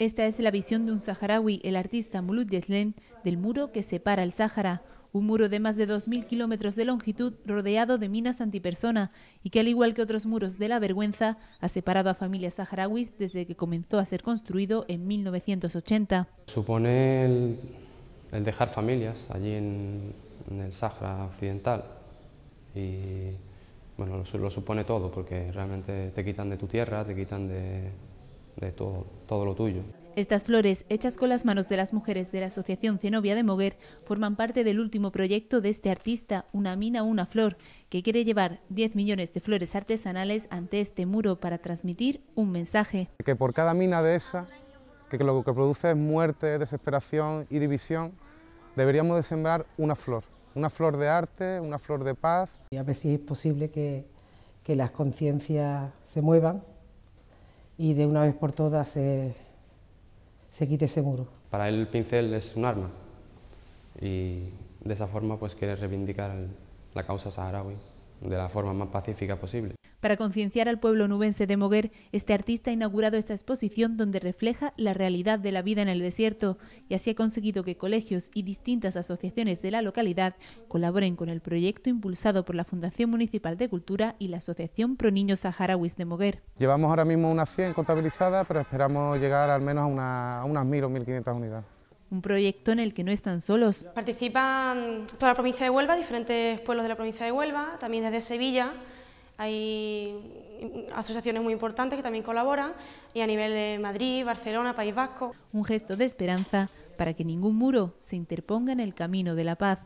Esta es la visión de un saharaui, el artista Moulud Yeslem, del muro que separa el Sáhara. Un muro de más de 2.000 kilómetros de longitud rodeado de minas antipersona y que, al igual que otros muros de la vergüenza, ha separado a familias saharauis desde que comenzó a ser construido en 1980. Supone el dejar familias allí en el Sáhara occidental y bueno, lo supone todo porque realmente te quitan de tu tierra, te quitan de todo lo tuyo. Estas flores, hechas con las manos de las mujeres de la Asociación Zenobia de Moguer, forman parte del último proyecto de este artista, Una Mina, Una Flor, que quiere llevar 10 millones de flores artesanales ante este muro para transmitir un mensaje. Que por cada mina de esa, que lo que produce es muerte, desesperación y división, deberíamos de sembrar una flor de arte, una flor de paz. Y a ver si es posible que las conciencias se muevan y de una vez por todas se quite ese muro. Para él el pincel es un arma y de esa forma pues quiere reivindicar la causa saharaui de la forma más pacífica posible. Para concienciar al pueblo nubense de Moguer, este artista ha inaugurado esta exposición donde refleja la realidad de la vida en el desierto y así ha conseguido que colegios y distintas asociaciones de la localidad colaboren con el proyecto impulsado por la Fundación Municipal de Cultura y la Asociación Pro Niños Saharauis de Moguer. Llevamos ahora mismo unas 100 contabilizadas, pero esperamos llegar al menos a unas 1.000 o 1.500 unidades. Un proyecto en el que no están solos. Participan toda la provincia de Huelva, diferentes pueblos de la provincia de Huelva, también desde Sevilla. Hay asociaciones muy importantes que también colaboran y a nivel de Madrid, Barcelona, País Vasco. Un gesto de esperanza para que ningún muro se interponga en el camino de la paz.